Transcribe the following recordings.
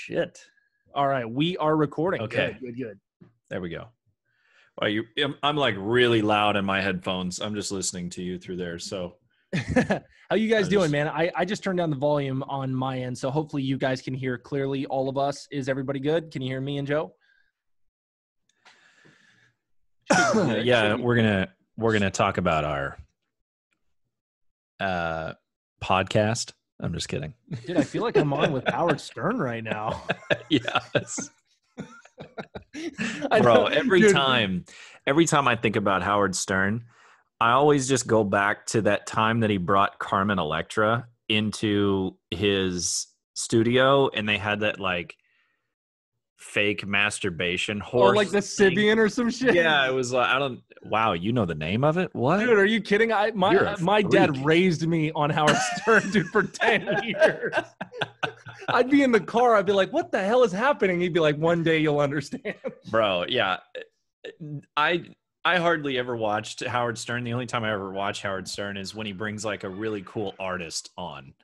shit. All right. We are recording. Okay. Good. There we go. Wow, I'm like really loud in my headphones. I'm just listening to you through there. So how you guys doing, man? I just turned down the volume on my end. So hopefully you guys can hear clearly all of us. Is everybody good? Can you hear me and Joe? Yeah, we're gonna talk about our podcast. I'm just kidding. Dude, I feel like I'm on with Howard Stern right now. Yes. Bro, every time I think about Howard Stern, I always just go back to that time that he brought Carmen Electra into his studio and they had that like fake masturbation horse. Oh, like the Sibian or some shit? Yeah, it was like, wow, you know the name of it? What? Dude, are you kidding? My dad raised me on Howard Stern, dude, for 10 years. I'd be in the car, I'd be like, what the hell is happening? He'd be like, one day you'll understand. Bro, yeah. I hardly ever watched Howard Stern. The only time I ever watch Howard Stern is when he brings like a really cool artist on.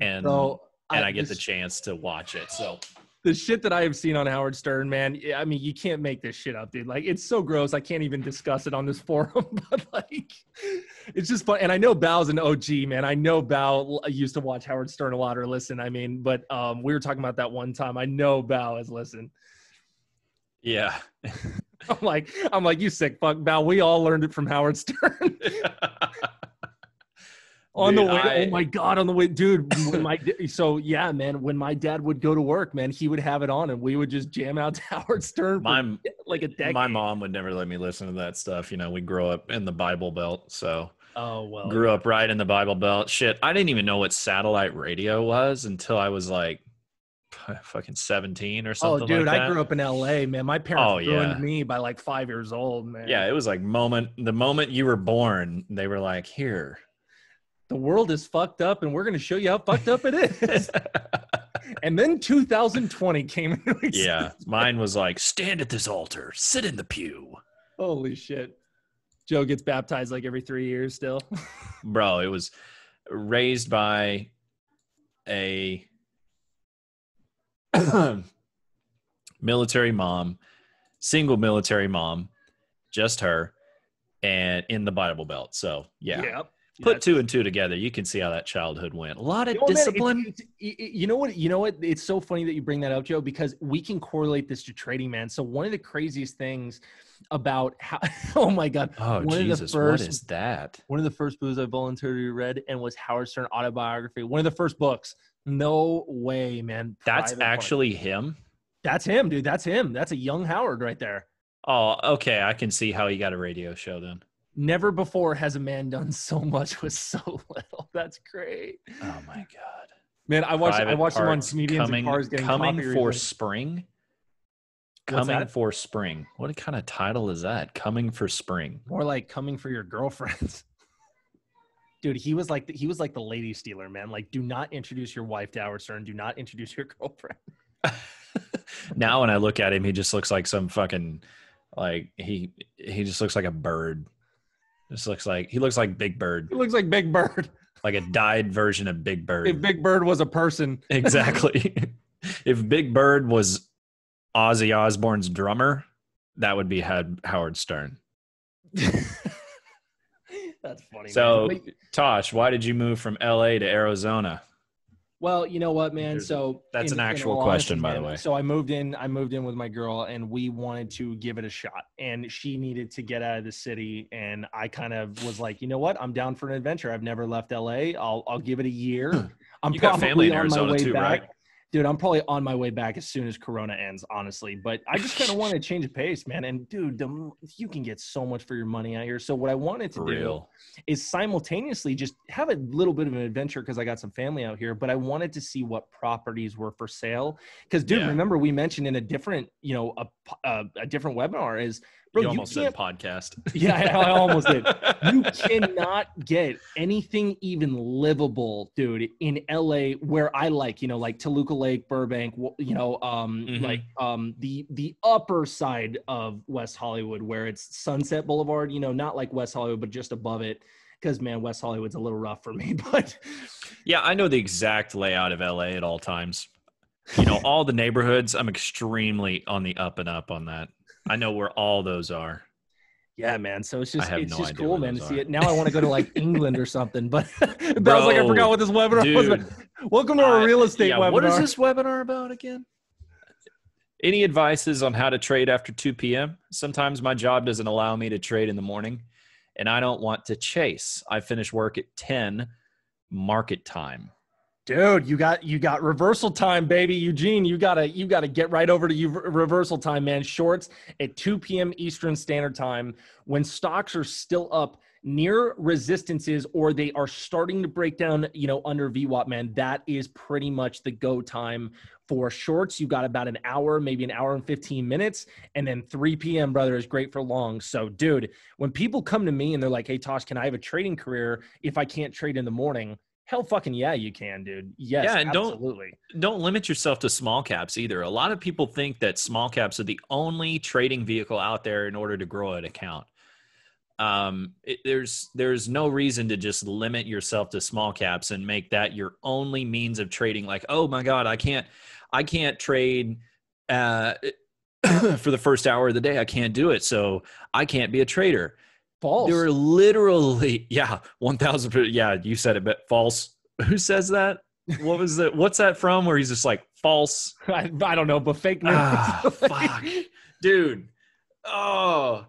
And, bro, I get the chance to watch it, so... The shit that I have seen on Howard Stern, man, I mean, you can't make this shit up, dude. Like, it's so gross. I can't even discuss it on this forum, but like, it's just fun. And I know Bao's an OG, man. I know Bao used to watch Howard Stern a lot or listen. I mean, but we were talking about that one time. I know Bao has listened. Yeah. I'm like, you sick fuck, Bao. We all learned it from Howard Stern. On dude, the way, oh my God, on the way, dude. When my dad would go to work, man, he would have it on and we would just jam out to Howard Stern for like a decade. My mom would never let me listen to that stuff. You know, we grew up in the Bible Belt, so. Oh, well. Grew up right in the Bible Belt. Shit, I didn't even know what satellite radio was until I was like fucking 17 or something. Oh, dude, like that. I grew up in LA, man. My parents ruined me by like 5 years old, man. Yeah, it was like the moment you were born, they were like, here. The world is fucked up and we're going to show you how fucked up it is. And then 2020 came into existence. Yeah. Mine was like, stand at this altar, sit in the pew. Holy shit. Joe gets baptized like every 3 years still. Bro, it was raised by a single military mom, just her, and in the Bible Belt. So yeah. Yep. Put two and two together. You can see how that childhood went. A lot of discipline. Man, you know what? It's so funny that you bring that up, Joe, because we can correlate this to trading, man. So one of the craziest things about how, oh my God. Oh, Jesus, what is that? One of the first books I voluntarily read and was Howard Stern autobiography. One of the first books. No way, man. That's actually him? That's him, dude. That's him. That's a young Howard right there. Oh, okay. I can see how he got a radio show then. Never before has a man done so much with so little. That's great. Oh my God, man! I watched him on Comedians in Cars getting coffee for spring. Coming for spring. What kind of title is that? Coming for spring. More like coming for your girlfriends. Dude, he was like the lady stealer, man. Like, do not introduce your wife to Howard Stern. Do not introduce your girlfriend. Now, when I look at him, he just looks like some fucking like he just looks like a bird. He looks like Big Bird. He looks like Big Bird. Like a dyed version of Big Bird. If Big Bird was a person. Exactly. If Big Bird was Ozzy Osbourne's drummer, that would be Howard Stern. That's funny. So, man. Tosh, why did you move from LA to Arizona? Well, you know what, man? So that's an actual question, by the way. So I moved in with my girl and we wanted to give it a shot and she needed to get out of the city. And I kind of was like, you know what? I'm down for an adventure. I've never left LA. I'll give it a year. I'm probably on my way back. Dude, I'm probably on my way back as soon as Corona ends, honestly. But I just kind of wanted to change the pace, man. And, dude, you can get so much for your money out here. So what I wanted to do is simultaneously just have a little bit of an adventure because I got some family out here. But I wanted to see what properties were for sale. Because, dude, remember we mentioned in a different, you know, a different webinar is – Bro, you almost said podcast. Yeah, I almost did. You cannot get anything even livable, dude, in LA where I like, you know, like Toluca Lake, Burbank, you know, the upper side of West Hollywood where it's Sunset Boulevard, you know, not like West Hollywood, but just above it. Because, man, West Hollywood's a little rough for me, but. Yeah, I know the exact layout of LA at all times. you know, all the neighborhoods. I'm extremely on the up and up on that. I know where all those are. Yeah, man. So it's just cool, man, to see it. Now I want to go to like England or something, but bro, I was like, I forgot what this webinar was about. Welcome to our real estate webinar. What is this webinar about again? Any advices on how to trade after 2 p.m.? Sometimes my job doesn't allow me to trade in the morning and I don't want to chase. I finish work at 10 market time. Dude, you got reversal time, baby. Eugene, you gotta get right over to reversal time, man. Shorts at 2 p.m. Eastern Standard Time when stocks are still up near resistances or they are starting to break down, you know, under VWAP, man. That is pretty much the go time for shorts. You've got about an hour, maybe an hour and 15 minutes. And then 3 p.m., brother, is great for long. So, dude, when people come to me and they're like, hey, Tosh, can I have a trading career if I can't trade in the morning? Hell fucking yeah, you can, dude. Yes, yeah, and absolutely. Don't limit yourself to small caps either. A lot of people think that small caps are the only trading vehicle out there in order to grow an account. There's no reason to just limit yourself to small caps and make that your only means of trading. Like, oh my God, I can't trade for the first hour of the day. I can't do it, so I can't be a trader. False. There are literally, yeah, 1,000%. Yeah, you said it, but false. Who says that? What was that? What's that from? Where he's just like false. I don't know, but fake news. Fuck, dude. Oh,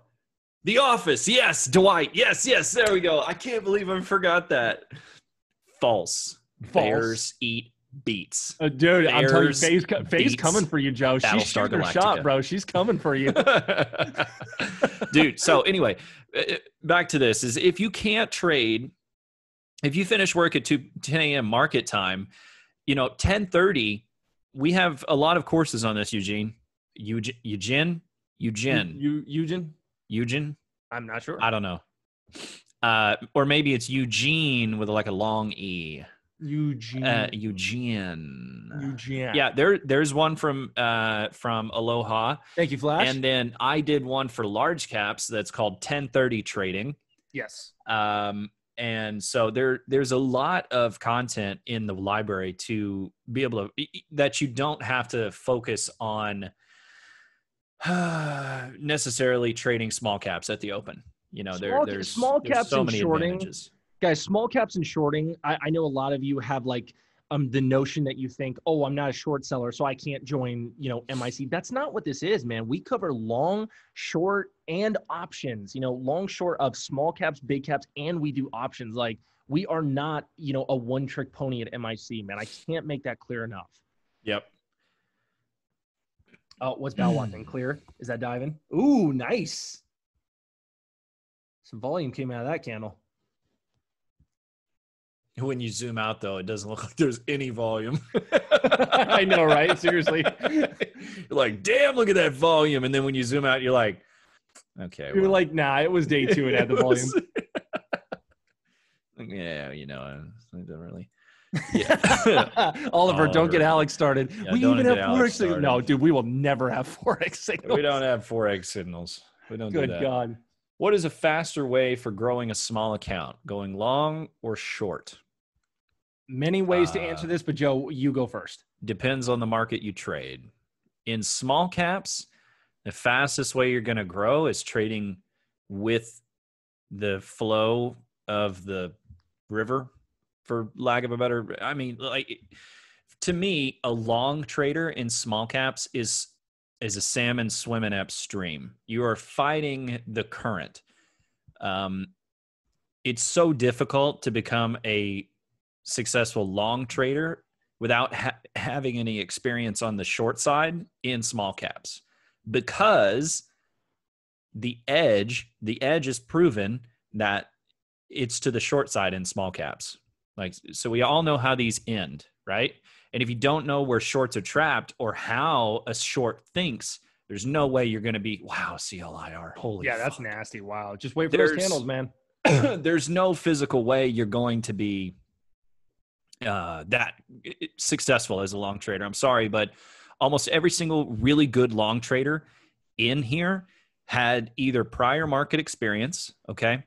The Office. Yes, Dwight. Yes. There we go. I can't believe I forgot that. False. Bears eat beats. Dude, Bears, I'm telling you, Faye's coming for you, Joe. She's shooting her shot, bro. She's coming for you. Dude, so anyway, back to this is if you can't trade, if you finish work at 10 a.m. market time, you know, 10:30, we have a lot of courses on this, Eugene? I'm not sure. I don't know. Or maybe it's Eugene with like a long E. Eugene. Yeah, there's one from Aloha. Thank you, Flash. And then I did one for large caps that's called 10:30 trading. Yes. And so there's a lot of content in the library to be able to that you don't have to focus on necessarily trading small caps at the open. You know, there's small caps so many advantages. Guys, small caps and shorting, I know a lot of you have like the notion that you think, oh, I'm not a short seller, so I can't join, you know, MIC. That's not what this is, man. We cover long, short, and options, you know, long, short of small caps, big caps, and we do options. Like we are not, you know, a one-trick pony at MIC, man. I can't make that clear enough. Yep. Oh, what's Bao watching? Clear? Is that diving? Ooh, nice. Some volume came out of that candle. When you zoom out, though, it doesn't look like there's any volume. I know, right? Seriously. You're like, damn, look at that volume. And then when you zoom out, you're like, okay. You're like, nah, it was day two. It had the volume. Yeah, you know, I don't really. Yeah. Oliver, don't get Alex started. Yeah, we even have Forex signals. No, dude, we will never have Forex signals. We don't have Forex signals. We don't do that. Good God. What is a faster way for growing a small account? Going long or short? Many ways to answer this, but Joe, you go first. Depends on the market you trade. In small caps, the fastest way you're going to grow is trading with the flow of the river, for lack of a better, I mean, like to me, a long trader in small caps is a salmon swimming upstream. You are fighting the current. It's so difficult to become a successful long trader without having any experience on the short side in small caps, because the edge is proven that it's to the short side in small caps. Like, so we all know how these end, right? And if you don't know where shorts are trapped or how a short thinks, there's no way you're going to be, wow, CLIR, holy yeah, fuck. That's nasty. Wow. Just wait for those candles, man. There's no physical way you're going to be that successful as a long trader. I'm sorry, but almost every single really good long trader in here had either prior market experience, okay?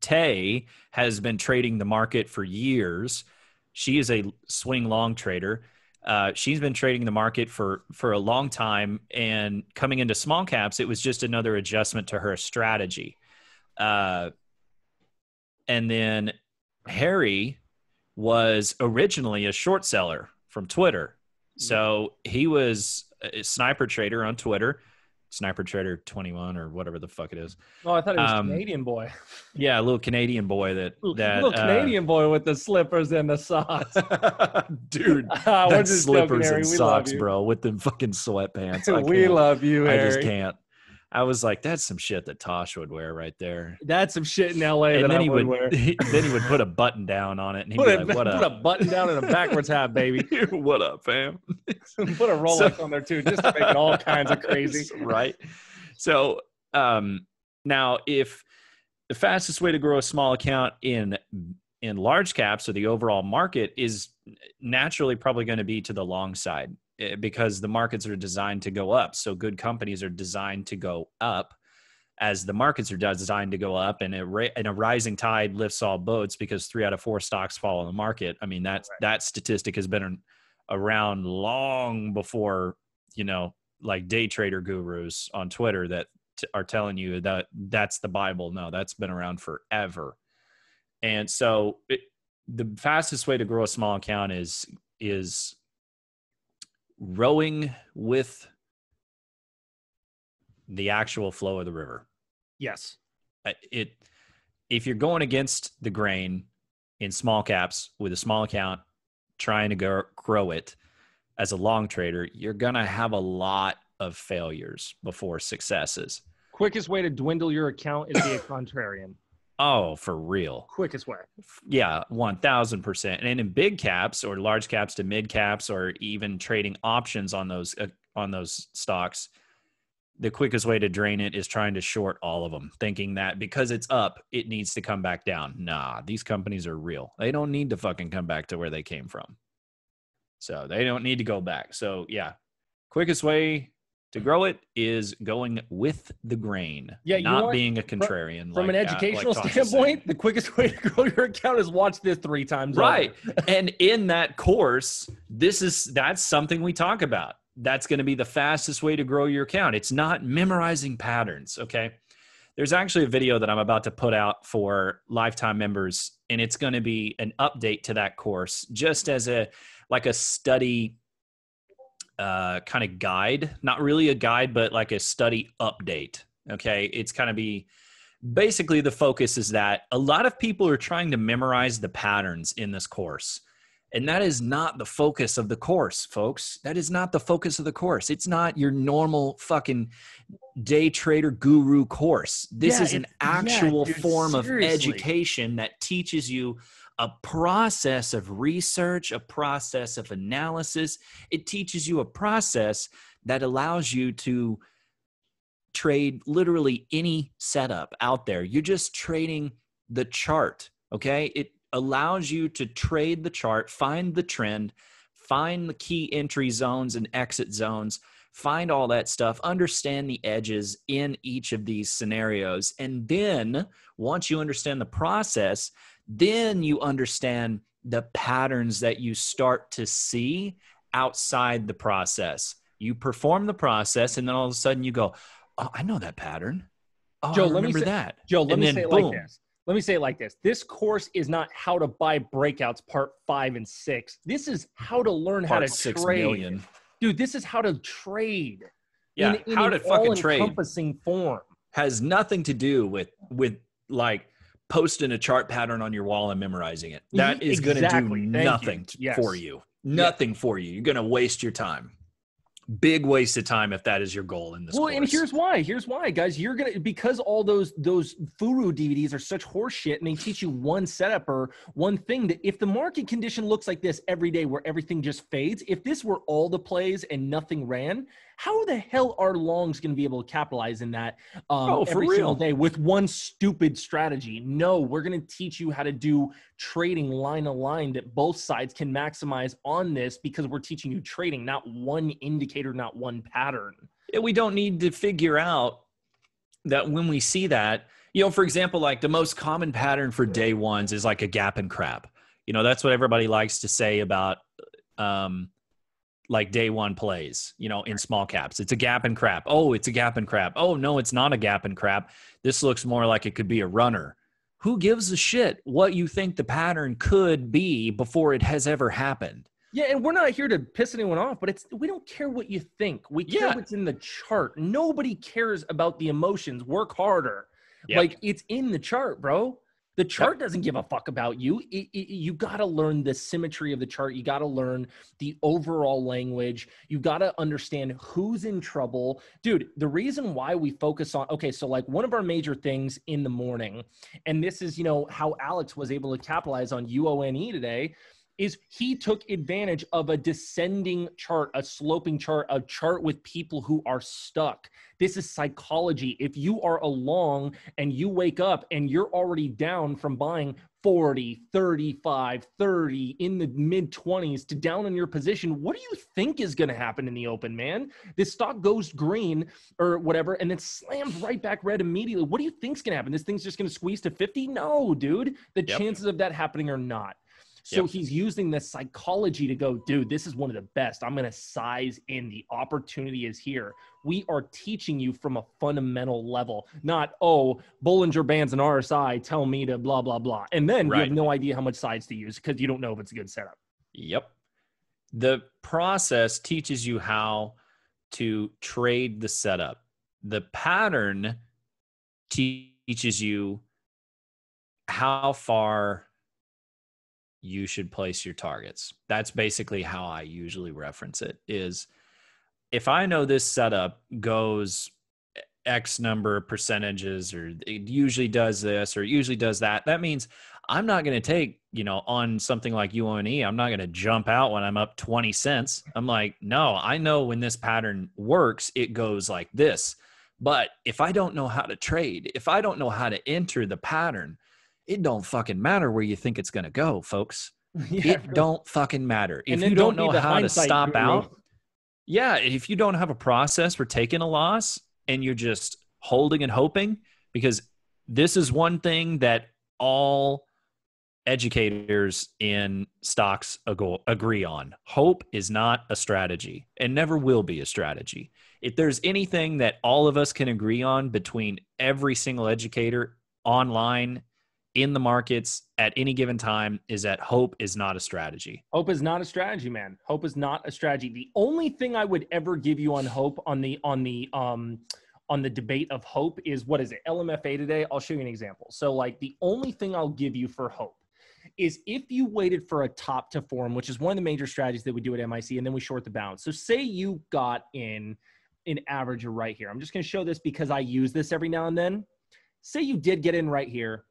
Tay has been trading the market for years She is a swing long trader. She's been trading the market for a long time, and coming into small caps, it was just another adjustment to her strategy. And then Harry was originally a short seller from Twitter. So he was a sniper trader on Twitter, Sniper Trader 21 or whatever the fuck it is. Oh, I thought it was Canadian boy. Yeah, a little Canadian boy that little Canadian boy with the slippers and the socks. Dude, that slippers and socks, bro, with the fucking sweatpants. We love you, Harry. I just can't. I was like, that's some shit that Tosh would wear right there. That's some shit in LA and that then I would wear. Then he would put a button down on it, and he'd be like, what up? Put a button down and a backwards hat, baby. What up, fam? Put a Rolex on there, too, just to make it all kinds of crazy. Right. So now, if the fastest way to grow a small account in large caps or the overall market is naturally probably going to be to the long side, because the markets are designed to go up. So good companies are designed to go up as the markets are designed to go up, and a rising tide lifts all boats, because 3 out of 4 stocks follow the market. I mean, that's right. That statistic has been around long before, you know, like day trader gurus on Twitter that are telling you that that's the Bible. No, that's been around forever. And so the fastest way to grow a small account is rowing with the actual flow of the river. Yes. If you're going against the grain in small caps with a small account, trying to grow it as a long trader, you're going to have a lot of failures before successes. Quickest way to dwindle your account is be a contrarian. Oh, for real. Quickest way. Yeah, 1,000%. And in big caps or large caps to mid caps, or even trading options on those stocks, the quickest way to drain it is trying to short all of them, thinking that because it's up, it needs to come back down. Nah, these companies are real. They don't need to fucking come back to where they came from. So they don't need to go back. So yeah, quickest way to grow it is going with the grain, yeah, not being a contrarian. From an educational standpoint, the quickest way to grow your account is watch this 3 times. Right. And in that course, that's something we talk about. That's going to be the fastest way to grow your account. It's not memorizing patterns, okay? There's actually a video that I'm about to put out for lifetime members, and it's going to be an update to that course, just as a study kind of guide, not really a guide, but like a study update. Okay. It's kind of basically the focus is that a lot of people are trying to memorize the patterns in this course. And that is not the focus of the course, folks. That is not the focus of the course. It's not your normal fucking day trader guru course. This is an actual form seriously. Of education that teaches you a process of research, a process of analysis. It teaches you a process that allows you to trade literally any setup out there. You're just trading the chart, okay? It allows you to trade the chart, find the trend, find the key entry zones and exit zones, find all that stuff, understand the edges in each of these scenarios. And then once you understand the process, then you understand the patterns that you start to see outside the process. You perform the process, and then all of a sudden you go, oh, I know that pattern. Oh, Joe, Let me say it like this. This course is not how to buy breakouts part 5 and 6. This is how to learn how to trade. Dude, this is how to trade. Yeah, how to fucking trade. Encompassing form. Has nothing to do with like posting a chart pattern on your wall and memorizing it. That is going to do nothing for you. Nothing for you. You're going to waste your time. Big waste of time if that is your goal in this course. Well, and here's why. Here's why, guys. You're going to, because all those FURU DVDs are such horseshit, and they teach you one setup or one thing, that if the market condition looks like this every day where everything just fades, if this were all the plays and nothing ran, how the hell are longs going to be able to capitalize in that every single day with one stupid strategy? No, we're going to teach you how to do trading line to line that both sides can maximize on this, because we're teaching you trading, not one indicator, not one pattern. We don't need to figure out that when we see that, you know, for example, like the most common pattern for day ones is like a gap and crap. You know, that's what everybody likes to say about like day one plays, you know, in small caps. It's a gap and crap. Oh, it's a gap and crap. Oh, no, it's not a gap and crap. This looks more like it could be a runner. Who gives a shit what you think the pattern could be before it has ever happened? Yeah, and we're not here to piss anyone off, but it's, we don't care what you think. We care what's in the chart. Nobody cares about the emotions. Work harder. Yep. Like, it's in the chart, bro. The chart doesn't give a fuck about you. You got to learn the symmetry of the chart. You got to learn the overall language. You got to understand who's in trouble. Dude, the reason why we focus on, okay, so like one of our major things in the morning, and this is, you know, how Alex was able to capitalize on UONE today, is he took advantage of a descending chart, a sloping chart, a chart with people who are stuck. This is psychology. If you are along and you wake up and you're already down from buying 40, 35, 30 in the mid 20s to down in your position, what do you think is going to happen in the open, man? This stock goes green or whatever, and then slams right back red immediately. What do you think's going to happen? This thing's just going to squeeze to 50? No, dude, the chances of that happening are not. So he's using the psychology to go, dude, this is one of the best. I'm going to size in. The opportunity is here. We are teaching you from a fundamental level, not, oh, Bollinger Bands and RSI tell me to blah, blah, blah. And then you have no idea how much size to use because you don't know if it's a good setup. Yep. The process teaches you how to trade the setup. The pattern teaches you how far you should place your targets. That's basically how I usually reference it, is if I know this setup goes X number of percentages, or it usually does this, or it usually does that, that means I'm not going to take, you know, on something like UONE, I'm not going to jump out when I'm up 20 cents. I'm like, no, I know when this pattern works, it goes like this. But if I don't know how to trade, if I don't know how to enter the pattern, it don't fucking matter where you think it's going to go, folks. Yeah, it don't fucking matter. If you don't know how to stop out. Yeah. If you don't have a process for taking a loss and you're just holding and hoping, because this is one thing that all educators in stocks agree on. Hope is not a strategy and never will be a strategy. If there's anything that all of us can agree on between every single educator online, in the markets at any given time, is that hope is not a strategy. Hope is not a strategy, man. Hope is not a strategy. The only thing I would ever give you on hope, on the debate of hope, is what is it? LMFA today. I'll show you an example. So like the only thing I'll give you for hope is if you waited for a top to form, which is one of the major strategies that we do at MIC, and then we short the bounce. So say you got in an averager right here. I'm just going to show this because I use this every now and then. Say you did get in right here,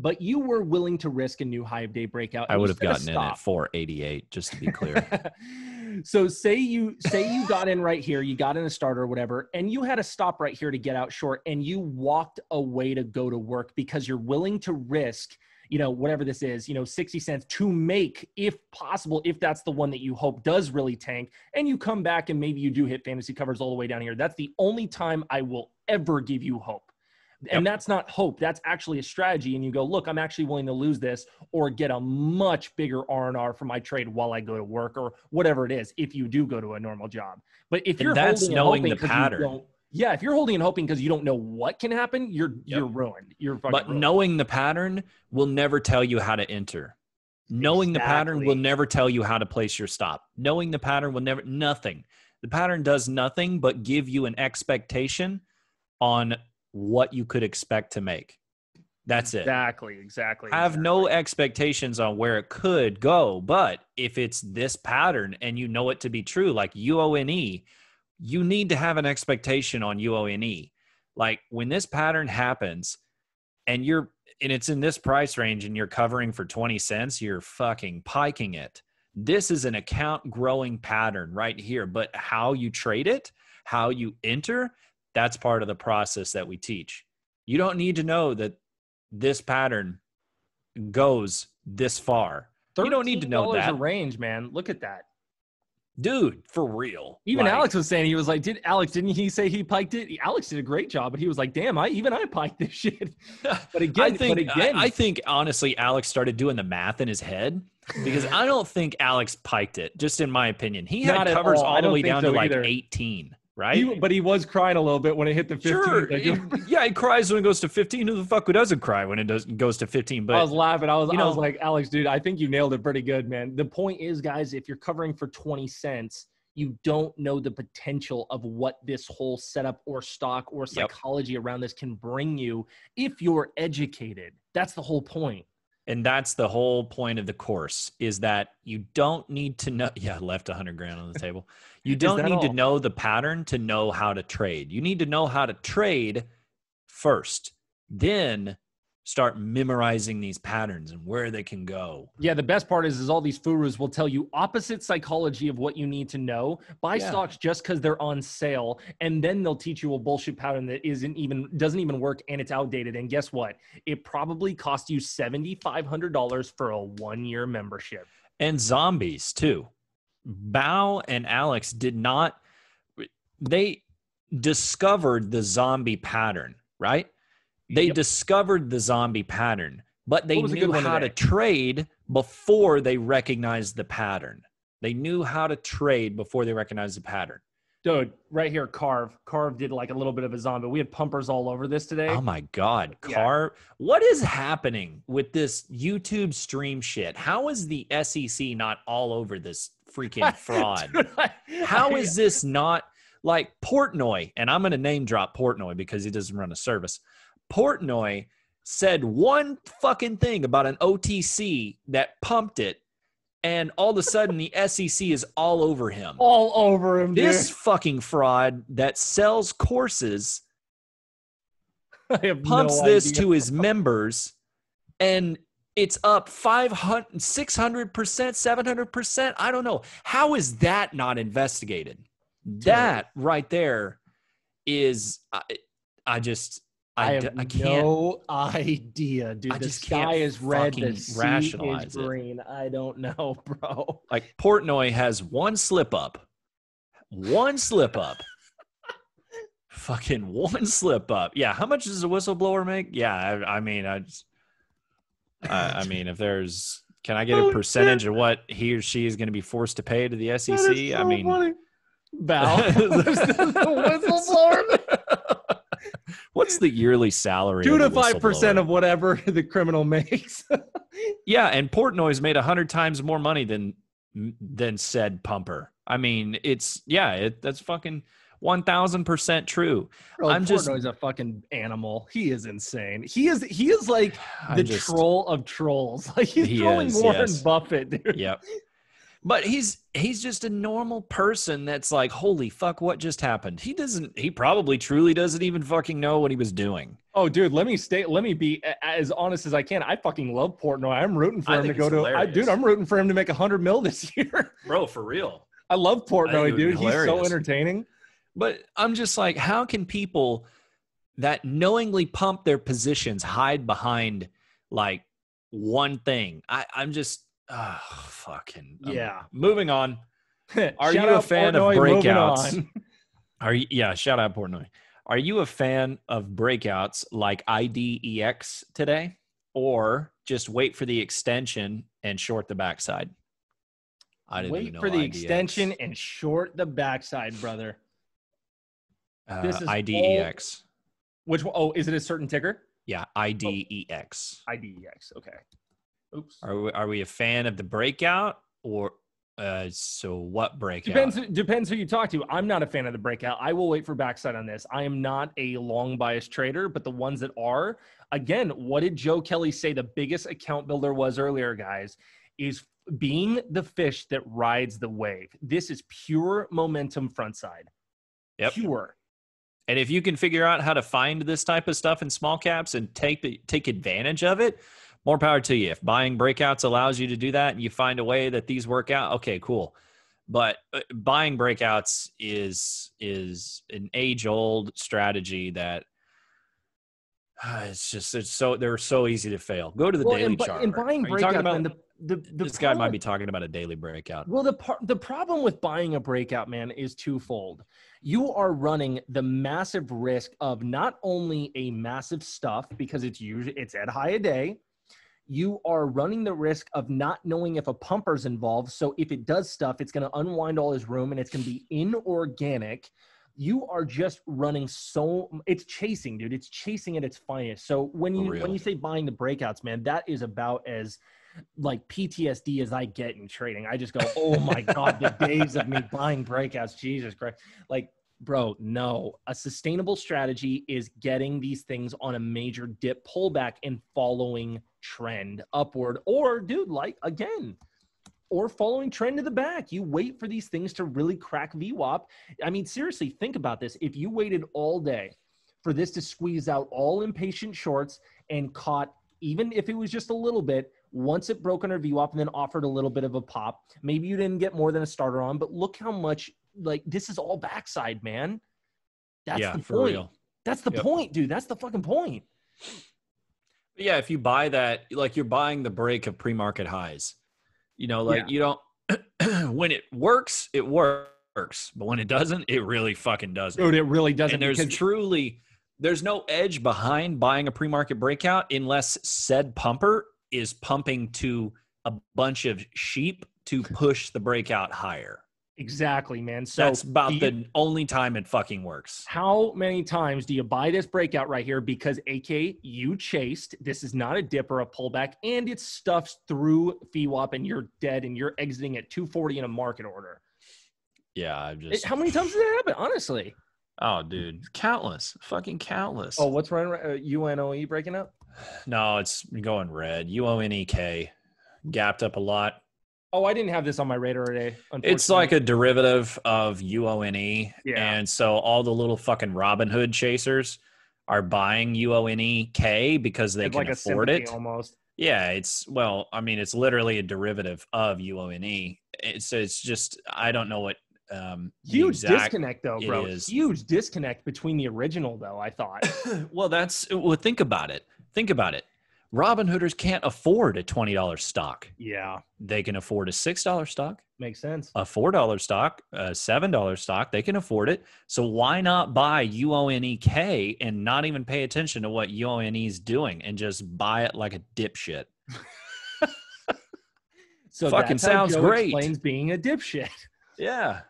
but you were willing to risk a new high of day breakout. I would have gotten in at 488, just to be clear. So say you got in right here, you got in a starter or whatever, and you had a stop right here to get out short, and you walked away to go to work because you're willing to risk, you know, whatever this is, you know, 60 cents to make, if possible, if that's the one that you hope does really tank, and you come back and maybe you do hit fantasy covers all the way down here. That's the only time I will ever give you hope. And that's not hope. That's actually a strategy. And you go, look, I'm actually willing to lose this or get a much bigger R&R for my trade while I go to work or whatever it is, if you do go to a normal job. But if you're holding and hoping because you don't know what can happen, you're ruined. You're fucking ruined. Knowing the pattern will never tell you how to enter. Knowing the pattern will never tell you how to place your stop. Knowing the pattern will never, nothing. The pattern does nothing but give you an expectation on what you could expect to make. That's it. Exactly. Have no expectations on where it could go, but if it's this pattern and you know it to be true, like UONE, you need to have an expectation on UONE. Like when this pattern happens and it's in this price range and you're covering for 20 cents, you're fucking piking it. This is an account growing pattern right here, but how you trade it, how you enter, that's part of the process that we teach. You don't need to know that this pattern goes this far. You don't need to know that. $13 a range, man. Look at that. dude, for real. Even like, Alex was saying, he was like, didn't he say he piked it? Alex did a great job, but he was like, damn, I piked this shit. But again, I think honestly, Alex started doing the math in his head, because I don't think Alex piked it, just in my opinion. He had covers all the way down to like 18, right? But he was crying a little bit when it hit the 15. Sure. Yeah, he cries when it goes to 15. Who the fuck doesn't cry when it goes to 15? But I was laughing. I was like, Alex, dude, I think you nailed it pretty good, man. The point is, guys, if you're covering for 20 cents, you don't know the potential of what this whole setup or stock or psychology around this can bring you if you're educated. That's the whole point. And that's the whole point of the course, is that you don't need to know. Yeah, I left 100 grand on the table. You don't need to know the pattern to know how to trade. You need to know how to trade first, then start memorizing these patterns and where they can go. Yeah, the best part is all these gurus will tell you opposite psychology of what you need to know. Buy stocks just because they're on sale, and then they'll teach you a bullshit pattern that doesn't even work, and it's outdated. And guess what? It probably cost you $7,500 for a one-year membership. And zombies too. Bao and Alex they discovered the zombie pattern, right? They discovered the zombie pattern, but they knew how to trade before they recognized the pattern. They knew how to trade before they recognized the pattern. Dude, right here, Carve did like a little bit of a zombie. We had pumpers all over this today. Oh my God, Carve. Yeah. What is happening with this YouTube stream shit? How is the SEC not all over this freaking fraud? How is this not like Portnoy? And I'm going to name drop Portnoy because he doesn't run a service. Portnoy said one fucking thing about an OTC that pumped it, and all of a sudden the SEC is all over him. All over him, dude. This fucking fraud that sells courses pumps this to his members, and it's up 500, 600%, 700%. I don't know. How is that not investigated? That right there is – I just – I can't, no idea, dude. The sky is red, the sea is green. I don't know, bro. Like Portnoy has one slip up, fucking one slip up. Yeah, how much does a whistleblower make? Yeah, I mean, if there's, can I get a percentage of what he or she is going to be forced to pay to the SEC? That is so funny. Bao, the whistleblower. What's the yearly salary? 2 to 5% of whatever the criminal makes. Yeah, and Portnoy's made 100 times more money than said pumper. I mean, that's fucking 1,000% true. Bro, Portnoy's a fucking animal. He is insane. He is like the troll of trolls. Like he's trolling Warren Buffett, dude. Yep. But he's just a normal person that's like, holy fuck, what just happened? He probably truly doesn't even fucking know what he was doing. Oh, dude, let me be as honest as I can. I fucking love Portnoy. I'm rooting for him to go hilarious. I'm rooting for him to make 100 mil this year. Bro, for real. I love Portnoy, dude. He's so entertaining. But I'm just like, how can people that knowingly pump their positions hide behind like one thing? I'm just... Oh, fucking. Yeah. Moving on. Are you a fan of breakouts? Shout out Portnoy. Are you a fan of breakouts like IDEX today, or just wait for the extension and short the backside? I didn't even know. Wait for the extension and short the backside, brother. This is IDEX. Which one? Oh, is it a certain ticker? Yeah, IDEX. IDEX. Okay. Oops. Are we a fan of the breakout or what breakout? Depends who you talk to. I'm not a fan of the breakout. I will wait for backside on this. I am not a long bias trader, but the ones that are, again, what did Joe Kelly say the biggest account builder was earlier, guys, is being the fish that rides the wave. This is pure momentum frontside. Yep. Pure. And if you can figure out how to find this type of stuff in small caps and take advantage of it, more power to you. If buying breakouts allows you to do that and you find a way that these work out, okay, cool. But buying breakouts is an age-old strategy that It's just, it's so, they're so easy to fail. Go to the daily chart. And buying breakout, about, this guy might be talking about a daily breakout. Well, the problem with buying a breakout, man, is twofold. You are running the massive risk of not only a massive stuff, because it's usually, it's at high a day. You are running the risk of not knowing if a pumper's involved. So if it does stuff, it's going to unwind all his room and it's going to be inorganic. You are just running so it's chasing, dude. It's chasing at its finest. So when you say buying the breakouts, man, that is about as like PTSD as I get in trading. I just go, oh my God, the days of me buying breakouts, Jesus Christ. Like, bro, no. A sustainable strategy is getting these things on a major dip pullback and following trend upward, or dude, like again, or following trend to the back. You wait for these things to really crack VWAP. I mean, seriously, think about this. If you waited all day for this to squeeze out all impatient shorts and caught, even if it was just a little bit, once it broke under VWAP and then offered a little bit of a pop, maybe you didn't get more than a starter on, but look how much, like, this is all backside, man. That's the point. For real. That's the point, dude. That's the fucking point. Yeah, if you buy that, like, you're buying the break of pre-market highs. You know, like you don't, when it works, but when it doesn't, it really fucking doesn't. Dude, it really doesn't. And there's truly, there's no edge behind buying a pre-market breakout unless said pumper is pumping to a bunch of sheep to push the breakout higher. Exactly, man. So that's about the only time it fucking works. How many times do you buy this breakout right here? Because AK, you chased. This is not a dip or a pullback, and it stuffs through VWAP, and you're dead, and you're exiting at 240 in a market order. Yeah, I'm just. How many times did that happen? Honestly. Oh, dude, countless, fucking countless. Oh, what's running? UNOE breaking up? No, it's going red. UONEK gapped up a lot. Oh, I didn't have this on my radar today. It's like a derivative of UONE. Yeah. And so all the little fucking Robin Hood chasers are buying UONEK because they can afford it. Almost. Yeah. It's, well, I mean, it's literally a derivative of UONE. It's just, I don't know what. Huge disconnect though, bro. Huge disconnect between the original though, I thought. Well, think about it. Robin Hooders can't afford a $20 stock. Yeah. They can afford a $6 stock. Makes sense. A $4 stock, a $7 stock. They can afford it. So why not buy UONEK and not even pay attention to what UONE is doing and just buy it like a dipshit? So fucking sounds great. Explains being a dipshit. Yeah.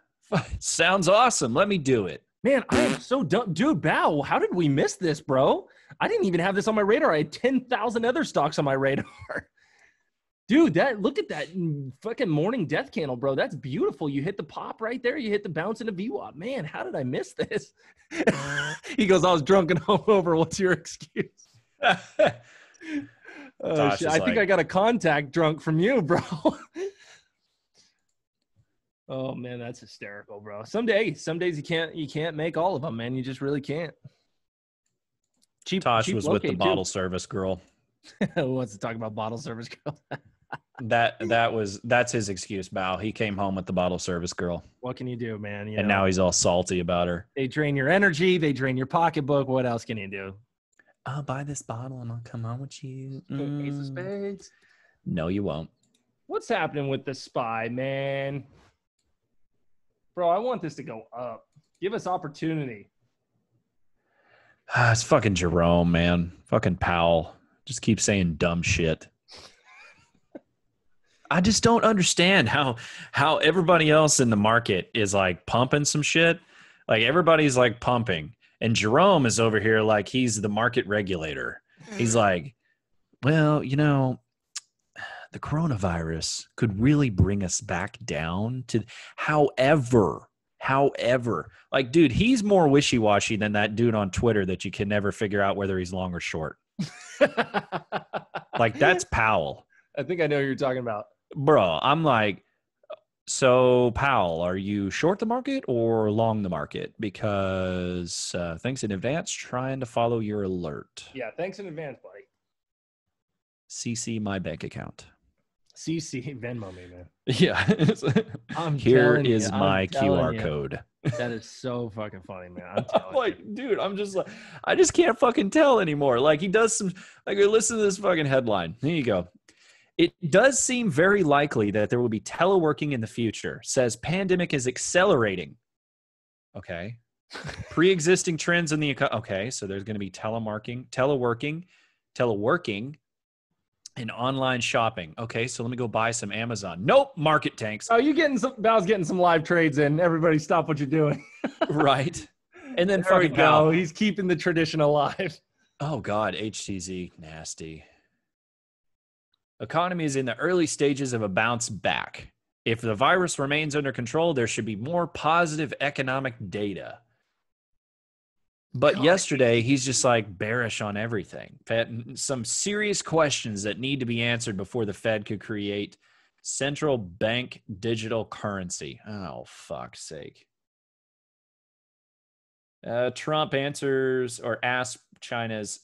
Sounds awesome. Let me do it. Man, I am so dumb. Dude, Bao, how did we miss this, bro? I didn't even have this on my radar. I had 10,000 other stocks on my radar. Dude, look at that fucking morning death candle, bro. That's beautiful. You hit the pop right there. You hit the bounce into VWAP. Man, how did I miss this? He goes, I was drunk and hungover. What's your excuse? Shit. I think I got a contact drunk from you, bro. Oh man, that's hysterical, bro. Some days you can't make all of them, man. You just really can't. Tosh was with the bottle service girl. Who wants to talk about bottle service girl? that's his excuse, Bao. He came home with the bottle service girl. What can you do, man? You know, now he's all salty about her. They drain your energy. They drain your pocketbook. What else can you do? I'll buy this bottle and I'll come home with you. Ace of spades. No, you won't. What's happening with the SPY, man? Bro, I want this to go up. Give us opportunity. It's fucking Jerome, man. Fucking Powell. Just keep saying dumb shit. I just don't understand how everybody else in the market is like pumping some shit. Like everybody's like pumping. And Jerome is over here like he's the market regulator. He's like, well, you know, the coronavirus could really bring us back down to, however, like, dude, he's more wishy-washy than that dude on Twitter that you can never figure out whether he's long or short. Like, that's Powell. I think I know who you're talking about. Bro, I'm like, so Powell, are you short the market or long the market? Because thanks in advance, trying to follow your alert. Yeah, thanks in advance, buddy. CC my bank account. CC Venmo me, man. Yeah. Here is my QR code. That is so fucking funny, man. I'm like, dude, I'm just like, I just can't fucking tell anymore. Like, he does some, like, listen to this fucking headline. Here you go. It does seem very likely that there will be teleworking in the future, says pandemic is accelerating. Okay. Pre-existing trends in the economy. Okay. So there's going to be teleworking, and online shopping. Okay. So let me go buy some Amazon. Nope. Market tanks. Oh, you getting some, Bao's getting some live trades in. Everybody stop what you're doing. Right. And then there we go. He's keeping the tradition alive. Oh God. HTZ. Nasty. Economy is in the early stages of a bounce back. If the virus remains under control, there should be more positive economic data. But God, yesterday, he's just like bearish on everything. Some serious questions that need to be answered before the Fed could create central bank digital currency. Oh, fuck's sake. Trump answers or asks China's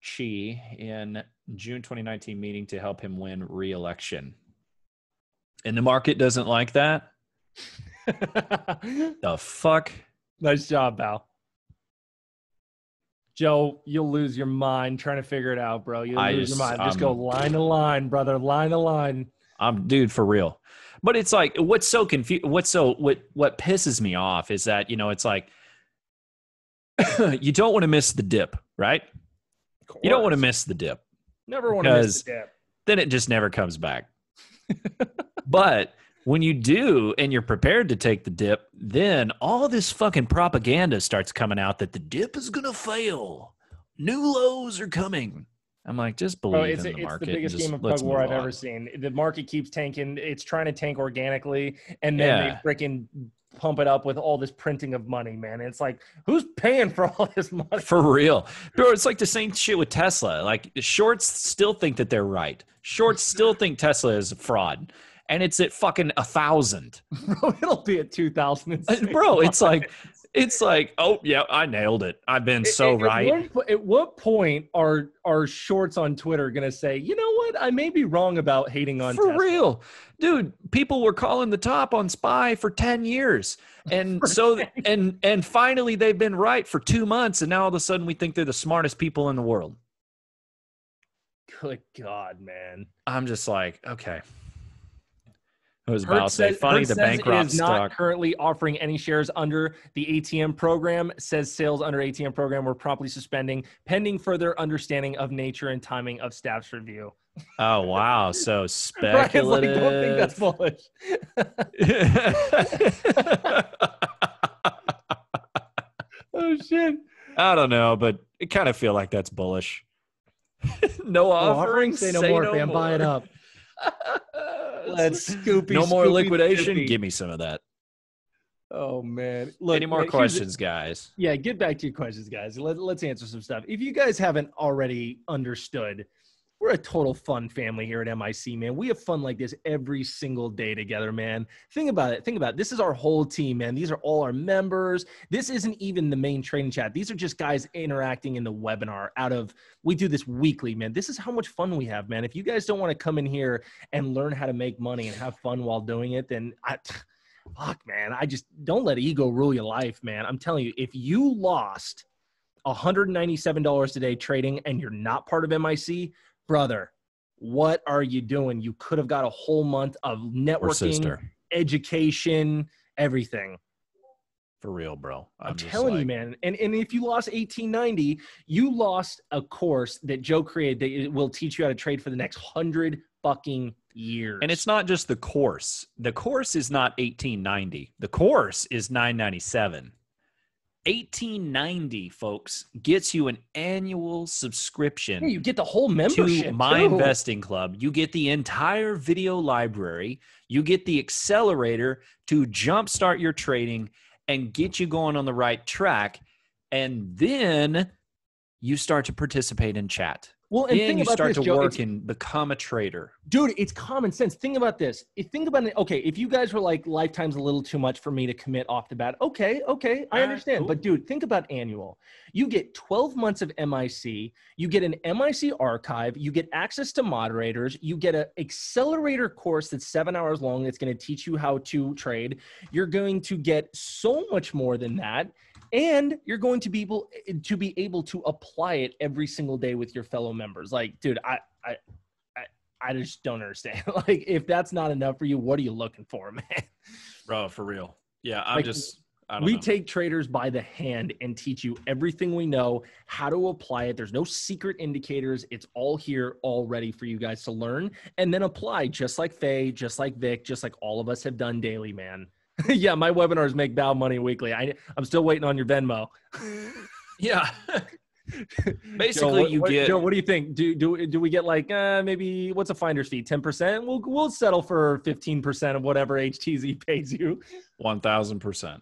Xi in June 2019 meeting to help him win re-election. And the market doesn't like that? The fuck? Nice job, pal. Joe, you'll lose your mind trying to figure it out, bro. You'll lose your mind. Just go line to line, brother. Line to line. Dude, for real. But it's like, what's so confused? What pisses me off is that, you know, it's like, you don't want to miss the dip, right? You don't want to miss the dip. Never want to miss the dip. Then it just never comes back. But when you do and you're prepared to take the dip, then all this fucking propaganda starts coming out that the dip is going to fail. New lows are coming. I'm like, just believe in the market. It's the biggest game of tug war I've ever seen. The market keeps tanking. It's trying to tank organically. And then they freaking pump it up with all this printing of money, man. It's like, who's paying for all this money? For real. Bro, it's like the same shit with Tesla. Like, shorts still think that they're right. Shorts still think Tesla is a fraud. And it's at fucking 1,000. Bro, it'll be at 2,000. Bro, it's like, oh yeah, I nailed it. I've been right. At what point are shorts on Twitter gonna say, you know what? I may be wrong about hating on Tesla. For real, dude. People were calling the top on SPY for 10 years, and and finally they've been right for 2 months, and now all of a sudden we think they're the smartest people in the world. Good God, man. I'm just like, okay. It was about says, funny Hertz the bankrupt is not stock. Currently offering any shares under the ATM program, says sales under ATM program were promptly suspending pending further understanding of nature and timing of staff's review. Oh wow, so speculative. Brian's like, don't think that's bullish. Oh shit. I don't know, but it kind of feel like that's bullish. No offerings, say no more, fam. No, buy it up. Let's scoopy. No more liquidation. Give me some of that. Oh man! Look, any more questions, guys? Yeah, get back to your questions, guys. Let's answer some stuff. If you guys haven't already understood, we're a total fun family here at MIC, man. We have fun like this every single day together, man. Think about it. Think about it. This is our whole team, man. These are all our members. This isn't even the main trading chat. These are just guys interacting in the webinar we do this weekly, man. This is how much fun we have, man. If you guys don't want to come in here and learn how to make money and have fun while doing it, then fuck, man. I just don't let ego rule your life, man. I'm telling you, if you lost $197 today trading and you're not part of MIC, brother, what are you doing? You could have got a whole month of networking, education, everything. For real, bro. I'm telling you, man. And if you lost $18.90, you lost a course that Joe created that will teach you how to trade for the next 100 fucking years. And it's not just the course. The course is not $18.90. The course is $9.97. $18.90, folks, gets you an annual subscription. Yeah, you get the whole membership to My Investing Club. You get the entire video library. You get the accelerator to jumpstart your trading and get you going on the right track. And then you start to participate in chat. Well, and then you start to work and become a trader. Dude, it's common sense. Think about this. Think about it. Okay, if you guys were like, lifetime's a little too much for me to commit off the bat. Okay, I understand. Cool. But dude, think about annual. You get 12 months of MIC. You get an MIC archive. You get access to moderators. You get an accelerator course that's 7 hours long that's going to teach you how to trade. You're going to get so much more than that. And you're going to be able to apply it every single day with your fellow members. Like, dude, I just don't understand. Like, if that's not enough for you, what are you looking for, man? Bro, for real. Yeah, I don't know. We take traders by the hand and teach you everything we know, how to apply it. There's no secret indicators. It's all here, all ready for you guys to learn and then apply, just like Faye, just like Vic, just like all of us have done daily, man. Yeah, my webinars make Bao money weekly. I'm still waiting on your Venmo. Yeah. Basically, Joe, what do you think? Do we get like maybe what's a finder's fee? 10%? We'll settle for 15% of whatever HTZ pays you. 1,000%.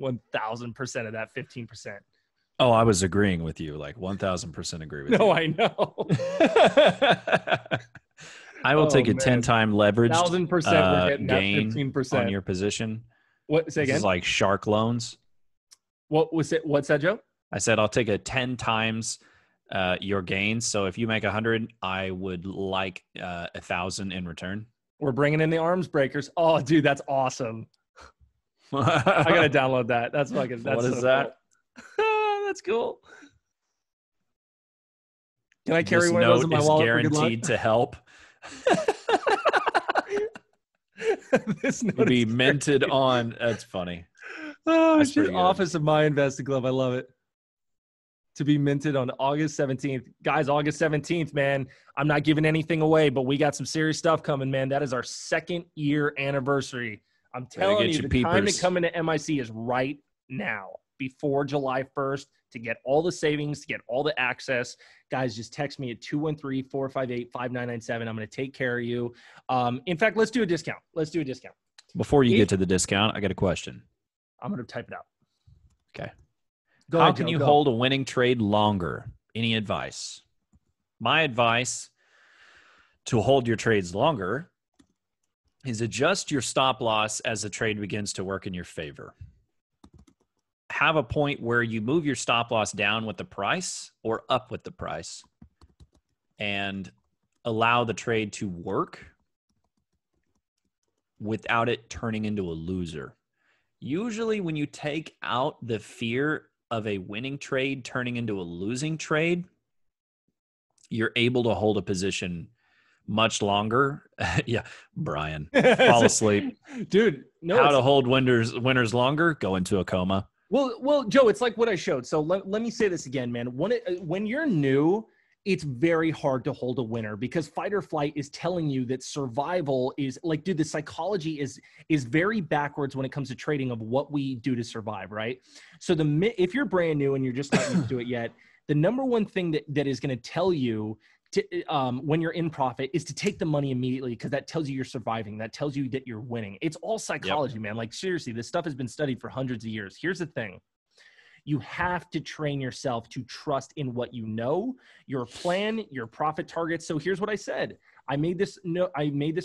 1,000% of that 15%. Oh, I was agreeing with you. Like 1,000% agree with you. No, I know. I will take a 10-time leverage 1,000% gain 15%. On your position. What, say again? This is like shark loans. What was it? What's that, Joe? I said I'll take a 10 times your gains. So if you make 100, I would like 1,000 in return. We're bringing in the arms breakers. Oh, dude, that's awesome. I gotta download that. That's fucking. That's what so is that? Cool. That's cool. Can I carry this one of those in my wallet? Guaranteed to help. This note be minted crazy. On that's funny. Oh, it's the office of My Investing Club. I love it. To be minted on August 17th, guys. August 17th, man. I'm not giving anything away, but we got some serious stuff coming, man. That is our 2nd year anniversary. I'm telling you, the peepers. Time to come into MIC is right now before July 1st to get all the savings, to get all the access. Guys, just text me at 213-458-5997. I'm going to take care of you. In fact, let's do a discount. Let's do a discount. Before you get to the discount, I got a question. I'm going to type it out. Okay. Go ahead, Joe. How can you hold a winning trade longer? Any advice? My advice to hold your trades longer is adjust your stop loss as the trade begins to work in your favor. Have a point where you move your stop loss down with the price or up with the price and allow the trade to work without it turning into a loser. Usually when you take out the fear of a winning trade turning into a losing trade, you're able to hold a position much longer. Yeah, Brian, fall asleep. Dude, no. How to hold winners longer? Go into a coma. Well, Joe, it's like what I showed. So let me say this again, man. When you're new, it's very hard to hold a winner because fight or flight is telling you that survival is like, dude, the psychology is very backwards when it comes to trading of what we do to survive, right? So if you're brand new and you're just not used to do it yet, the number one thing that is going to tell you when you're in profit is to take the money immediately because that tells you you're surviving. That tells you that you're winning. It's all psychology, man. Like seriously, this stuff has been studied for hundreds of years. Here's the thing. You have to train yourself to trust in what you know, your plan, your profit targets. So here's what I said. I made this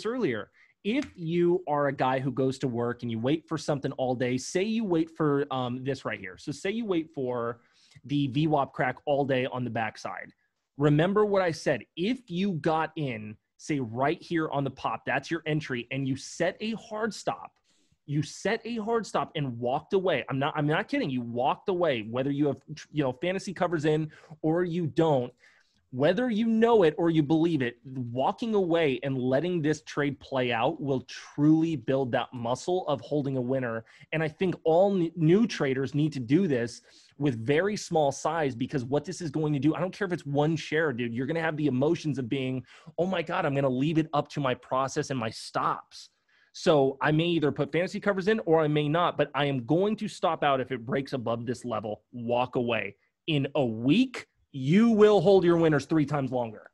earlier. If you are a guy who goes to work and you wait for something all day, say you wait for this right here. So say you wait for the VWAP crack all day on the backside. Remember what I said. If you got in, say right here on the pop, that's your entry, and you set a hard stop. You set a hard stop and walked away. I'm not kidding. You walked away, whether you have fantasy covers in or you don't, whether you know it or you believe it, walking away and letting this trade play out will truly build that muscle of holding a winner. And I think all new traders need to do this with very small size because what this is going to do, I don't care if it's one share, dude, you're going to have the emotions of being, oh my God, I'm going to leave it up to my process and my stops. So I may either put fantasy covers in or I may not, but I am going to stop out if it breaks above this level, walk away. In a week, you will hold your winners 3 times longer.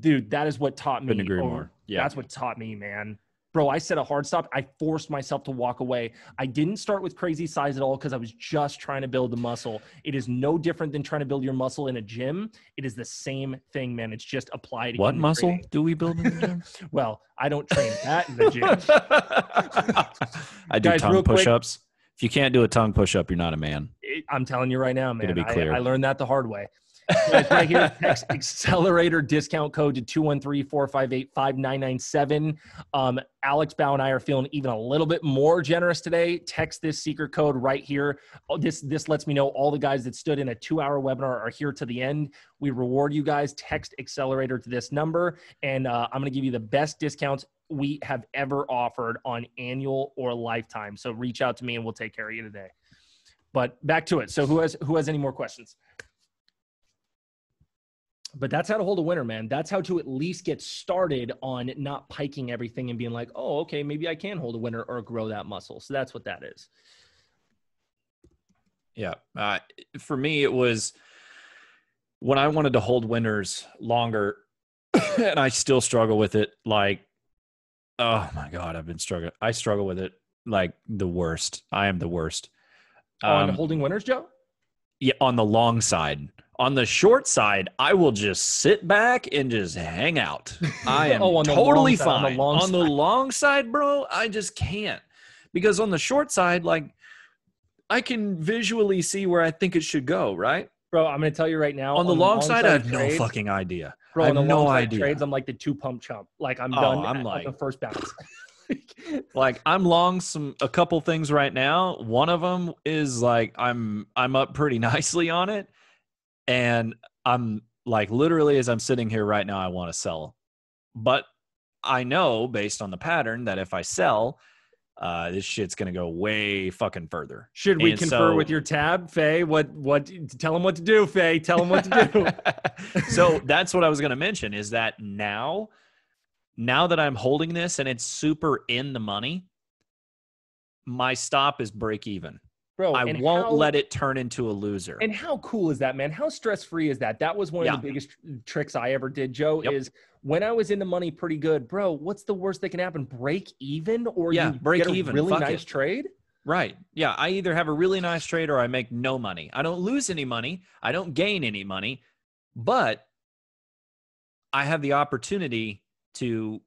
Dude, that is what taught me. Couldn't agree more. Yeah. That's what taught me, man. Bro, I set a hard stop. I forced myself to walk away. I didn't start with crazy size at all because I was just trying to build the muscle. It is no different than trying to build your muscle in a gym. It is the same thing, man. It's just applied. What muscle training. Do we build in the gym? Well, I don't train that in the gym. I do tongue push-ups. If you can't do a tongue push-up, you're not a man. I'm telling you right now, man. To be clear. I learned that the hard way. Guys, right here, text accelerator discount code to 213-458-5997. Alex, Bao, and I are feeling even a little bit more generous today. Text this secret code right here. Oh, this lets me know all the guys that stood in a 2-hour webinar are here to the end. We reward you guys. Text accelerator to this number, and I'm going to give you the best discounts we have ever offered on annual or lifetime. So reach out to me, and we'll take care of you today. But back to it. So who has any more questions? But that's how to hold a winner, man. That's how to at least get started on not piking everything and being like, oh, okay, maybe I can hold a winner or grow that muscle. So that's what that is. Yeah. For me, it was when I wanted to hold winners longer and I still struggle with it. Like, oh my God, I've been struggling. I struggle with it like the worst. I am the worst. On holding winners, Joe? Yeah, on the long side. On the short side, I will just sit back and just hang out. I am totally fine. On the long side, bro, I just can't. Because on the short side, like, I can visually see where I think it should go, right? Bro, I'm going to tell you right now. On the long side, I have no fucking idea. Bro, I have no idea. Trades, I'm like the two-pump chump. Like, I'm done at the first bounce. Like I'm long a couple things right now. One of them is like I'm up pretty nicely on it, and I'm like literally as I'm sitting here right now, I want to sell, but I know based on the pattern that if I sell, this shit's gonna go way fucking further. Should we confer with your tab, Faye? What? Tell them what to do, Faye. Tell them what to do. So that's what I was gonna mention is that now that I'm holding this and it's super in the money, my stop is break even. Bro, I won't let it turn into a loser. And how cool is that, man? How stress-free is that? That was one of the biggest tricks I ever did, Joe, is when I was in the money pretty good, bro, what's the worst that can happen? Break even or you break get even. A really nice trade? Right. Yeah, I either have a really nice trade or I make no money. I don't lose any money. I don't gain any money, but I have the opportunity to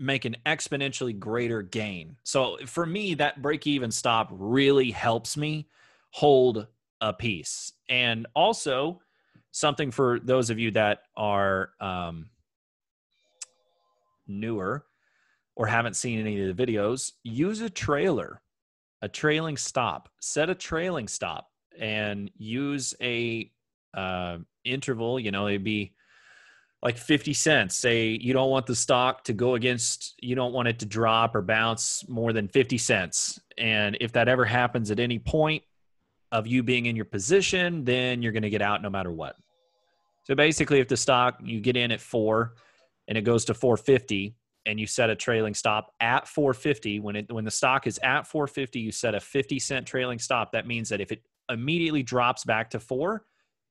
make an exponentially greater gain. So for me, that break-even stop really helps me hold a piece. And also something for those of you that are newer or haven't seen any of the videos, use a trailer, a trailing stop, set a trailing stop and use a interval, you know, it'd be like 50 cents, say you don't want the stock to go against, you don't want it to drop or bounce more than 50 cents. And if that ever happens at any point of you being in your position, then you're going to get out no matter what. So basically if the stock, you get in at 4 and it goes to 450 and you set a trailing stop at 450, when the stock is at 450, you set a 50 cent trailing stop. That means that if it immediately drops back to 4,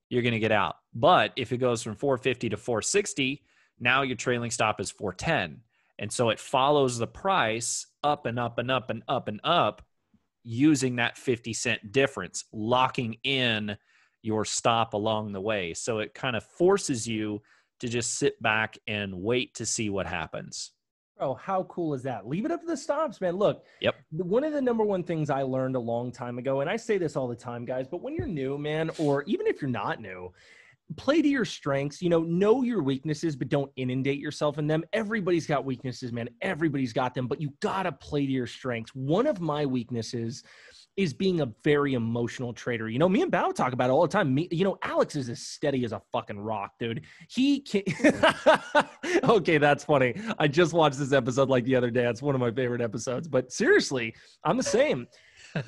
you're going to get out. But if it goes from 450 to 460, now your trailing stop is 410. And so it follows the price up and up and up and up and up using that 50 cent difference, locking in your stop along the way. So it kind of forces you to just sit back and wait to see what happens. Bro, how cool is that? Leave it up to the stops, man. Look, one of the number one things I learned a long time ago, and I say this all the time, guys, but when you're new, man, or even if you're not new, play to your strengths, you know your weaknesses, but don't inundate yourself in them. Everybody's got weaknesses, man. Everybody's got them, but you got to play to your strengths. One of my weaknesses is being a very emotional trader. You know, me and Bao talk about it all the time. Alex is as steady as a fucking rock, dude. He can okay, that's funny. I just watched this episode like the other day. It's one of my favorite episodes. But seriously, I'm the same.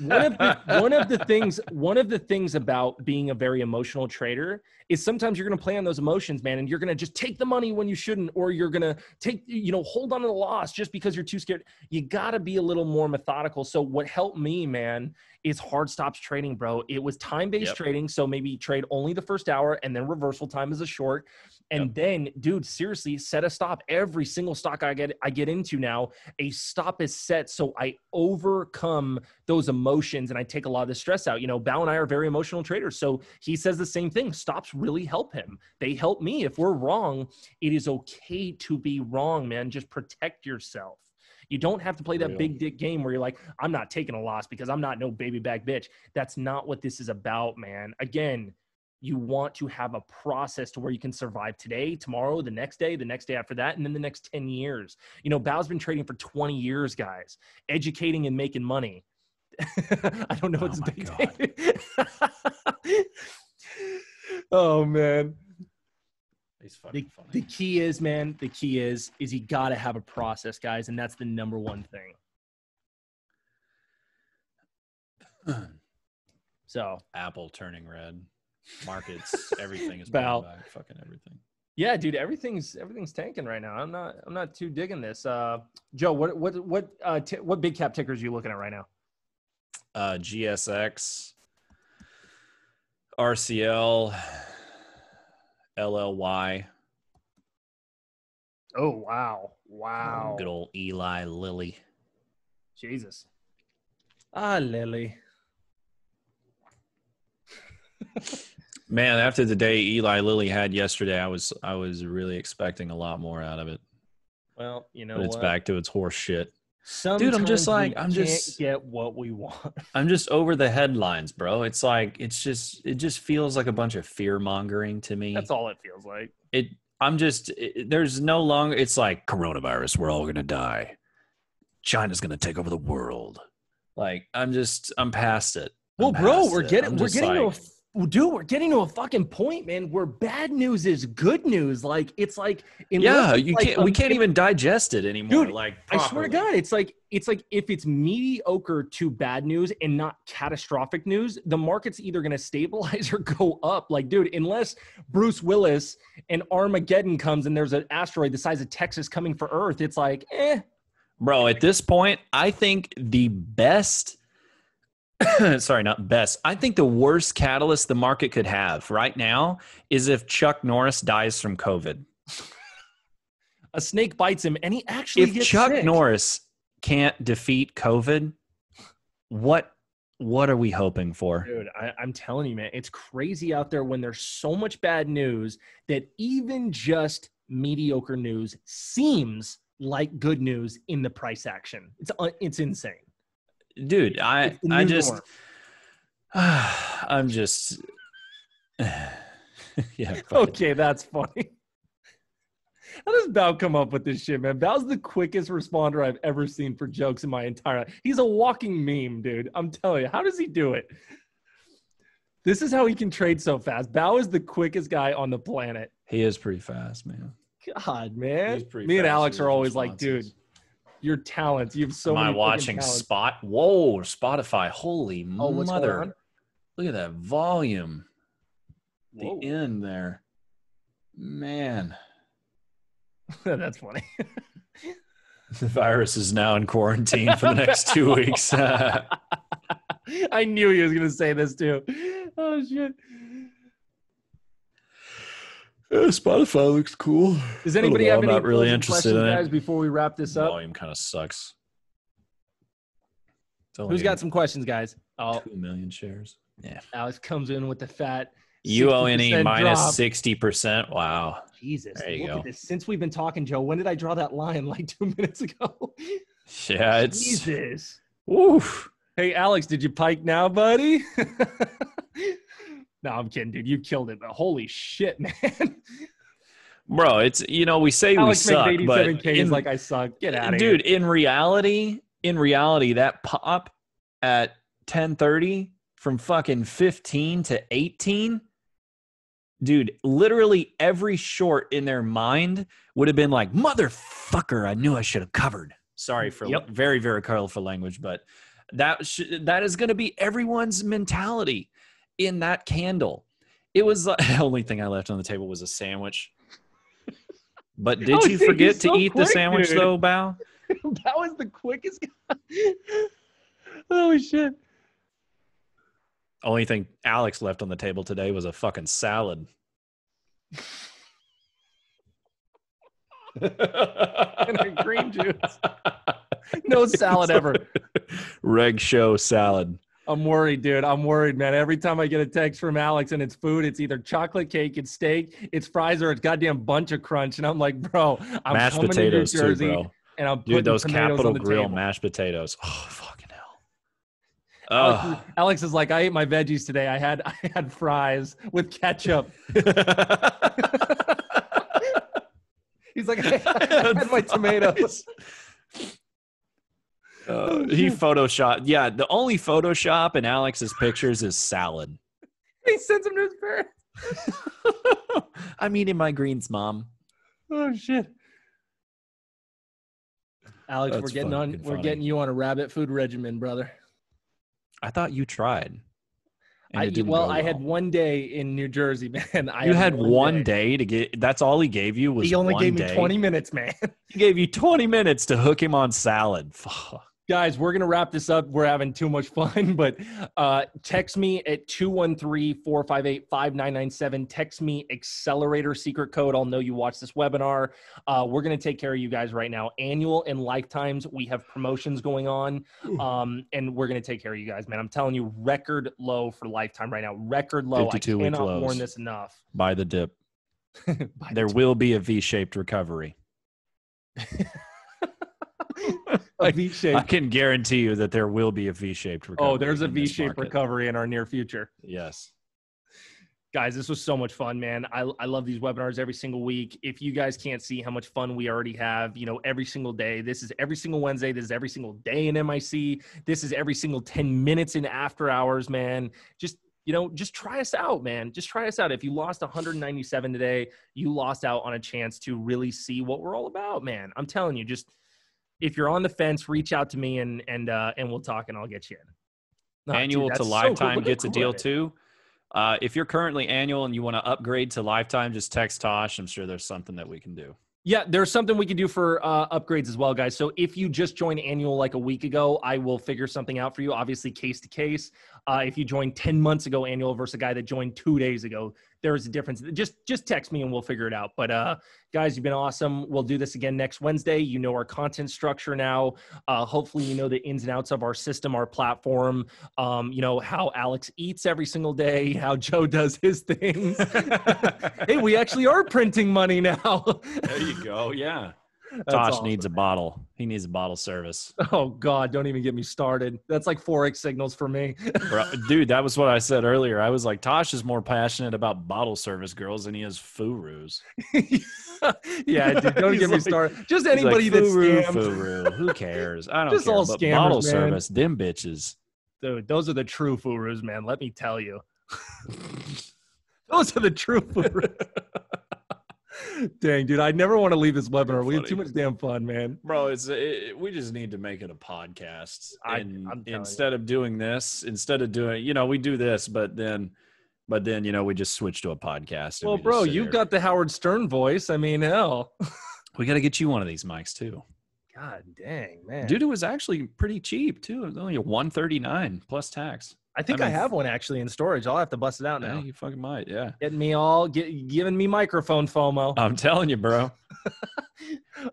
One of the things about being a very emotional trader is sometimes you're going to play on those emotions, man, and you're going to just take the money when you shouldn't, or you're going to take, hold on to the loss just because you're too scared. You got to be a little more methodical. So what helped me, man, is hard stops trading, bro. It was time-based trading. So maybe trade only the first hour and then reversal time is a short. And then, dude, seriously, set a stop. Every single stock I get into now, a stop is set. So I overcome those emotions and I take a lot of the stress out. Bao and I are very emotional traders. So he says the same thing. Stops really help him. They help me. If we're wrong, it is okay to be wrong, man. Just protect yourself. You don't have to play that big dick game where you're like, I'm not taking a loss because I'm not no baby back bitch. That's not what this is about, man. Again, you want to have a process to where you can survive today, tomorrow, the next day after that, and then the next 10 years. Bao's been trading for 20 years, guys, educating and making money. I don't know what's big God. Oh, man. He's fucking funny. The key is you got to have a process, guys. And that's the number one thing. So Apple turning red. Markets, everything is about fucking everything. Yeah, dude, everything's tanking right now. I'm not too digging this. Joe, what big cap tickers are you looking at right now? GSX, RCL, LLY. Oh wow! Good old Eli Lilly. Jesus. Ah, Lilly. Man, after the day Eli Lilly had yesterday, I was really expecting a lot more out of it. Well, but it's back to its horse shit. Sometimes dude, I'm just get what we want. I'm just over the headlines, bro. It's like it just feels like a bunch of fear mongering to me. That's all it feels like. There's no longer. It's like coronavirus. We're all gonna die. China's gonna take over the world. Like I'm past it. Well, bro, we're getting to a fucking point, man, where bad news is good news. Like it's like we can't even digest it anymore. Dude, like properly. I swear to God, it's like if it's mediocre to bad news and not catastrophic news, the market's either gonna stabilize or go up. Like, dude, unless Bruce Willis and Armageddon comes and there's an asteroid the size of Texas coming for Earth, it's like Bro, at this point, I think the best sorry, not best. I think the worst catalyst the market could have right now is if Chuck Norris dies from COVID. A snake bites him and he actually gets sick. If Chuck Norris can't defeat COVID, what are we hoping for? Dude, I'm telling you, man, it's crazy out there when there's so much bad news that even just mediocre news seems like good news in the price action. It's insane. Dude, I'm just yeah. Okay, that's funny. How does Bao come up with this shit, man? Bao's the quickest responder I've ever seen for jokes in my entire life. He's a walking meme, dude. I'm telling you. How does he do it? This is how he can trade so fast. Bao is the quickest guy on the planet. He is pretty fast, man. God, man. Me and Alex are always like, dude. Your talents. You have so many. Am I watching Spot? Whoa, Spotify. Holy mother. Look at that volume. Whoa. The end there. Man. That's funny. The virus is now in quarantine for the next 2 weeks. I knew he was going to say this too. Oh, shit. Spotify looks cool. Does anybody have any questions, guys, before we wrap this up? Volume kind of sucks. Who's got some questions, guys? 2 million shares. Yeah. Alex comes in with the fat UONE minus 60%. Wow. Jesus. There you go. Since we've been talking, Joe, when did I draw that line? Like 2 minutes ago. Yeah, it's Jesus. Oof. Hey, Alex, did you pike now, buddy? No, I'm kidding, dude. You killed it, but holy shit, man. Bro, it's we say Alex we suck, but it's like I suck. Get out of here, dude. In reality, that pop at 10:30 from fucking 15 to 18, dude. Literally every short in their mind would have been like, "Motherfucker, I knew I should have covered." Sorry for very, very colorful language, but That is going to be everyone's mentality in that candle. It was like, the only thing I left on the table was a sandwich. But did you forget to eat the sandwich though, Bao? That was the quickest. Oh shit. Only thing Alex left on the table today was a fucking salad. And a green juice. No salad ever. Reg show salad. I'm worried, dude. I'm worried, man. Every time I get a text from Alex and it's food, it's either chocolate cake, it's steak, it's fries, or it's goddamn bunch of crunch. And I'm like, bro, I'm mashed coming potatoes to New Jersey, too, bro. And I'm putting those Capital Grill table. Mashed potatoes. Oh, fucking hell. Alex is like, I ate my veggies today. I had fries with ketchup. He's like, I had my tomatoes. He photoshopped. Yeah, the only Photoshop in Alex's pictures is salad. He sends him to his parents. I'm eating my greens, Mom. Oh shit. Alex, that's we're getting you on a rabbit food regimen, brother. I thought you tried. I had one day in New Jersey, man. You had one day to get. That's all he gave you was. He only gave me 20 minutes, man. He gave you 20 minutes to hook him on salad. Fuck. Guys, we're going to wrap this up. We're having too much fun, but text me at 213-458-5997. Text me Accelerator secret code. I'll know you watched this webinar. We're going to take care of you guys right now. Annual and lifetimes. We have promotions going on, and we're going to take care of you guys, man. I'm telling you, record low for lifetime right now. Record low. I cannot warn this enough. Buy the dip. There will be a V-shaped recovery. Like, I can guarantee you that there will be a V-shaped recovery. Oh, there's a V-shaped recovery in our near future. Yes. Guys, this was so much fun, man. I love these webinars every single week. If you guys can't see how much fun we already have, you know, every single day. This is every single Wednesday. This is every single day in MIC. This is every single 10 minutes in after hours, man. Just try us out, man. Just try us out. If you lost 197 today, you lost out on a chance to really see what we're all about, man. I'm telling you, just... if you're on the fence, reach out to me and we'll talk and I'll get you in. Annual to lifetime gets a deal too. If you're currently annual and you want to upgrade to lifetime, just text Tosh. I'm sure there's something that we can do. Yeah, there's something we can do for upgrades as well, guys. So if you just joined annual like a week ago, I will figure something out for you, obviously case to case. If you joined 10 months ago annual versus a guy that joined 2 days ago, there is a difference. Just text me and we'll figure it out. But guys, you've been awesome. We'll do this again next Wednesday. You know our content structure now. Hopefully you know the ins and outs of our system, our platform, you know, how Alex eats every single day, how Joe does his things. Hey, we actually are printing money now. There you go. Yeah. That's Tosh awesome. Needs a bottle. He needs a bottle service. Oh God, don't even get me started. That's like Forex signals for me. Dude, that was what I said earlier. I was like, Tosh is more passionate about bottle service girls than he is Furu's. Yeah, dude, don't get me started. Just anybody like, that's Furu. Who cares? I don't care. All but scammers, bottle service, them bitches. Dude, those are the true Furus, man. Let me tell you. Those are the true Furus. Dang, dude, I never want to leave this webinar. We had too much damn fun, man. Bro, we just need to make it a podcast. Instead of doing, you know, we do this, but then, you know, we just switch to a podcast. Well, bro, you've got the Howard Stern voice. I mean, hell. We got to get you one of these mics too. God dang, man. Dude, it was actually pretty cheap too. It was only $139 plus tax. I think I have one actually in storage. I'll have to bust it out now. Yeah, you fucking might, yeah. Giving me microphone FOMO. I'm telling you, bro.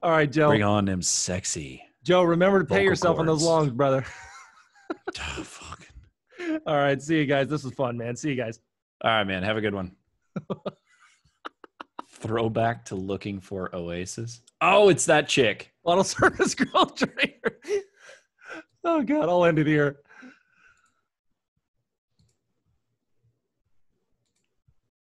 All right, Joe. Bring on them sexy. Joe, remember to pay yourself on those longs, brother. Oh, fucking. All right, see you guys. This was fun, man. See you guys. All right, man. Have a good one. Throwback to looking for Oasis. Oh, it's that chick. Bottle service girl trainer. Oh, God. I'll end it here.